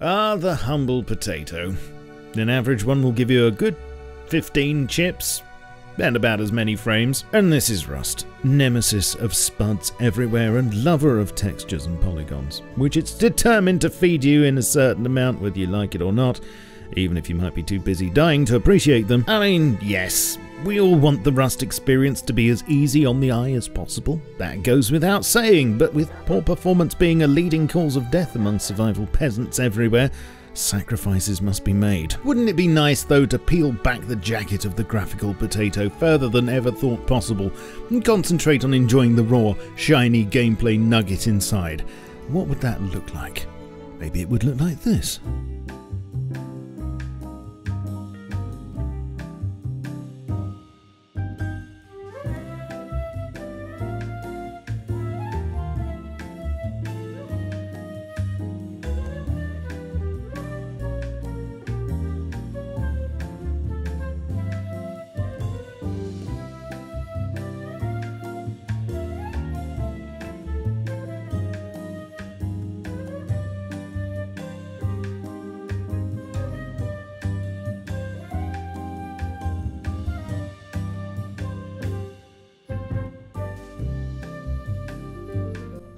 are the humble potato. An average one will give you a good 15 chips and about as many frames. And this is Rust, nemesis of spuds everywhere and lover of textures and polygons, which it's determined to feed you in a certain amount whether you like it or not, even if you might be too busy dying to appreciate them. I mean, yes, we all want the Rust experience to be as easy on the eye as possible. That goes without saying, but with poor performance being a leading cause of death among survival peasants everywhere, sacrifices must be made. Wouldn't it be nice though to peel back the jacket of the graphical potato further than ever thought possible and concentrate on enjoying the raw, shiny gameplay nugget inside? What would that look like? Maybe it would look like this.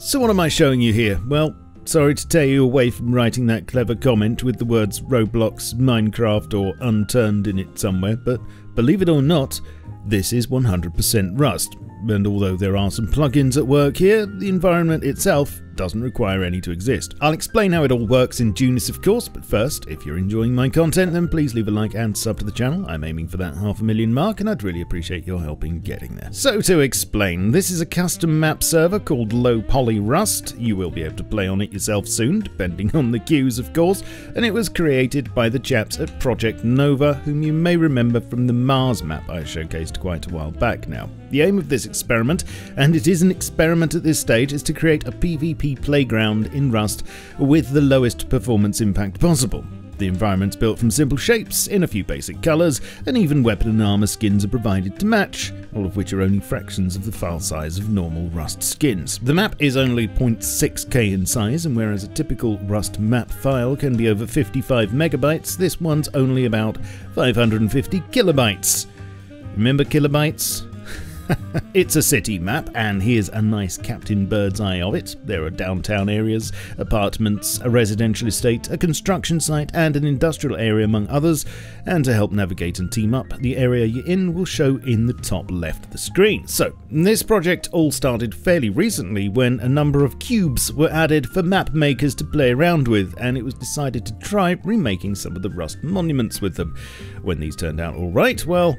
So what am I showing you here? Well, sorry to tear you away from writing that clever comment with the words Roblox, Minecraft or Unturned in it somewhere, but believe it or not, this is 100% Rust. And although there are some plugins at work here, the environment itself doesn't require any to exist. I'll explain how it all works in Junis, of course, but first, if you're enjoying my content, then please leave a like and sub to the channel. I'm aiming for that 500,000 mark, and I'd really appreciate your help in getting there. So to explain, this is a custom map server called Low Poly Rust. You will be able to play on it yourself soon, depending on the queues, of course, and it was created by the chaps at Project Nova, whom you may remember from the Mars map I showcased quite a while back now. The aim of this experiment, and it is an experiment at this stage, is to create a PvP playground in Rust with the lowest performance impact possible. The environment's built from simple shapes, in a few basic colours, and even weapon and armour skins are provided to match, all of which are only fractions of the file size of normal Rust skins. The map is only 0.6k in size, and whereas a typical Rust map file can be over 55 megabytes, this one's only about 550 kilobytes. Remember kilobytes? It's a city map, and here's a nice Captain Bird's eye of it. There are downtown areas, apartments, a residential estate, a construction site, and an industrial area among others, and to help navigate and team up, the area you're in will show in the top left of the screen. So, this project all started fairly recently when a number of cubes were added for map makers to play around with, and it was decided to try remaking some of the Rust monuments with them. When these turned out alright, well,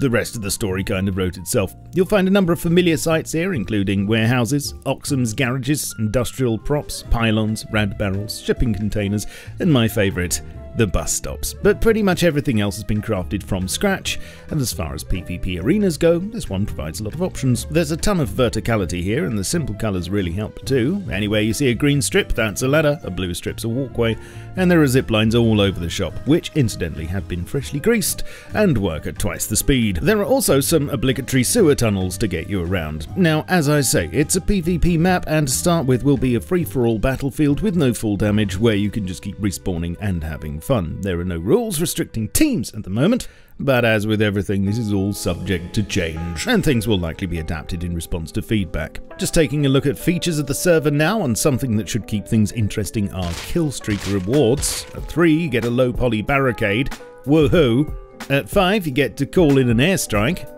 the rest of the story kind of wrote itself. You'll find a number of familiar sites here, including warehouses, Oxum's garages, industrial props, pylons, rad barrels, shipping containers, and my favourite, the bus stops. But pretty much everything else has been crafted from scratch, and as far as PvP arenas go, this one provides a lot of options. There's a ton of verticality here, and the simple colours really help too. Anywhere you see a green strip, that's a ladder, a blue strip's a walkway, and there are zip lines all over the shop, which incidentally have been freshly greased and work at twice the speed. There are also some obligatory sewer tunnels to get you around. Now, as I say, it's a PvP map, and to start with will be a free-for-all battlefield with no fall damage, where you can just keep respawning and having fun. There are no rules restricting teams at the moment, but as with everything, this is all subject to change, and things will likely be adapted in response to feedback. Just taking a look at features of the server now, and something that should keep things interesting are killstreak rewards. At 3, you get a low poly barricade. Woohoo! At 5, you get to call in an airstrike.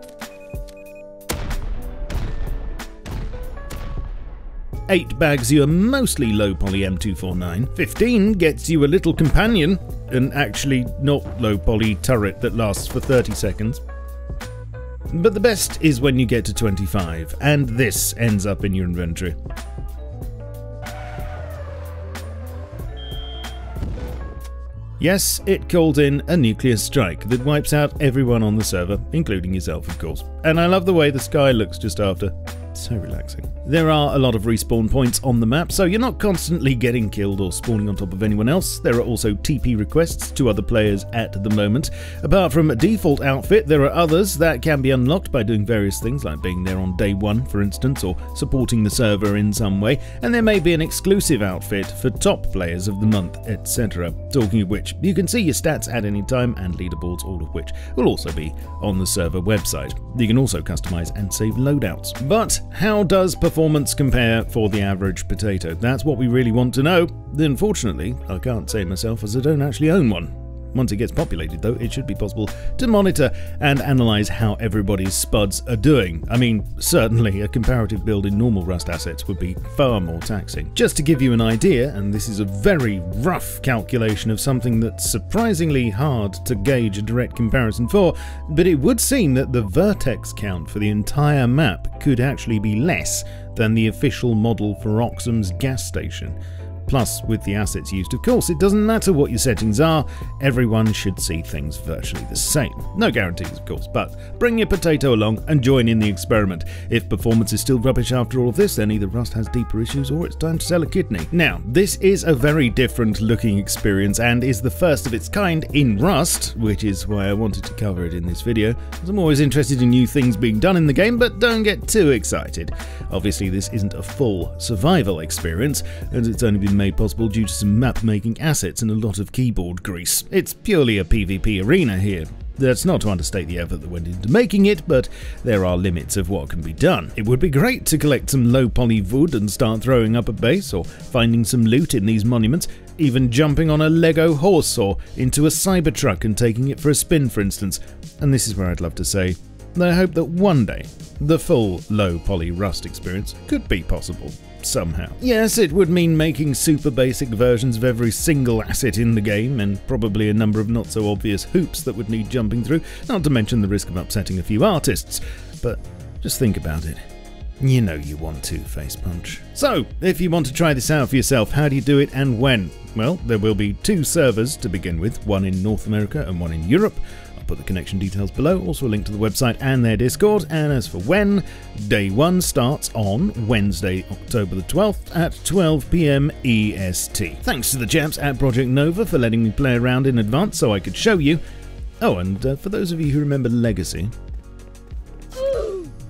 8 bags you a mostly low poly M249. 15 gets you a little companion, an actually not low poly turret that lasts for 30 seconds. But the best is when you get to 25, and this ends up in your inventory. Yes, it called in a nuclear strike that wipes out everyone on the server, including yourself, of course. And I love the way the sky looks just after. So relaxing. There are a lot of respawn points on the map, so you're not constantly getting killed or spawning on top of anyone else. There are also TP requests to other players at the moment. Apart from a default outfit, there are others that can be unlocked by doing various things, like being there on day one, for instance, or supporting the server in some way, and there may be an exclusive outfit for top players of the month, etc. Talking of which, you can see your stats at any time and leaderboards, all of which will also be on the server website. You can also customize and save loadouts. But how does performance compare for the average potato? That's what we really want to know. Unfortunately, I can't say myself as I don't actually own one. Once it gets populated, though, it should be possible to monitor and analyze how everybody's spuds are doing. I mean, certainly a comparative build in normal Rust assets would be far more taxing. Just to give you an idea, and this is a very rough calculation of something that's surprisingly hard to gauge a direct comparison for, but it would seem that the vertex count for the entire map could actually be less than the official model for Oxum's gas station. Plus, with the assets used, of course, it doesn't matter what your settings are, everyone should see things virtually the same. No guarantees, of course, but bring your potato along and join in the experiment. If performance is still rubbish after all of this, then either Rust has deeper issues or it's time to sell a kidney. Now, this is a very different looking experience and is the first of its kind in Rust, which is why I wanted to cover it in this video, as I'm always interested in new things being done in the game, but don't get too excited. Obviously, this isn't a full survival experience, as it's only been made possible due to some map-making assets and a lot of keyboard grease. It's purely a PvP arena here. That's not to understate the effort that went into making it, but there are limits of what can be done. It would be great to collect some low-poly wood and start throwing up a base, or finding some loot in these monuments, even jumping on a Lego horse or into a Cybertruck and taking it for a spin, for instance. And this is where I'd love to say, I hope that one day the full low-poly Rust experience could be possible. Somehow. Yes, it would mean making super basic versions of every single asset in the game, and probably a number of not so obvious hoops that would need jumping through, not to mention the risk of upsetting a few artists. But just think about it. You know you want to, Facepunch. So, if you want to try this out for yourself, how do you do it and when? Well, there will be two servers to begin with, one in North America and one in Europe. Put the connection details below, also a link to the website and their Discord. And as for when, day one starts on Wednesday, October the 12th at 12 PM EST. Thanks to the chaps at Project Nova for letting me play around in advance so I could show you. Oh, and for those of you who remember Legacy,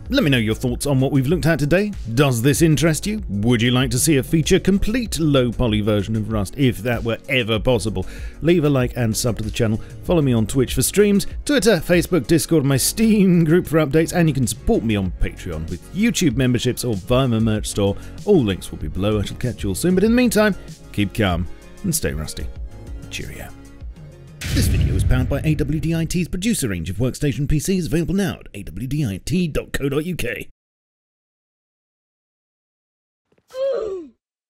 let me know your thoughts on what we've looked at today. Does this interest you? Would you like to see a feature-complete low-poly version of Rust, if that were ever possible? Leave a like and sub to the channel. Follow me on Twitch for streams, Twitter, Facebook, Discord, my Steam group for updates, and you can support me on Patreon with YouTube memberships or via my merch store. All links will be below. I shall catch you all soon, but in the meantime, keep calm and stay rusty. Cheerio. This video is powered by AWDIT's producer range of workstation PCs available now at awdit.co.uk.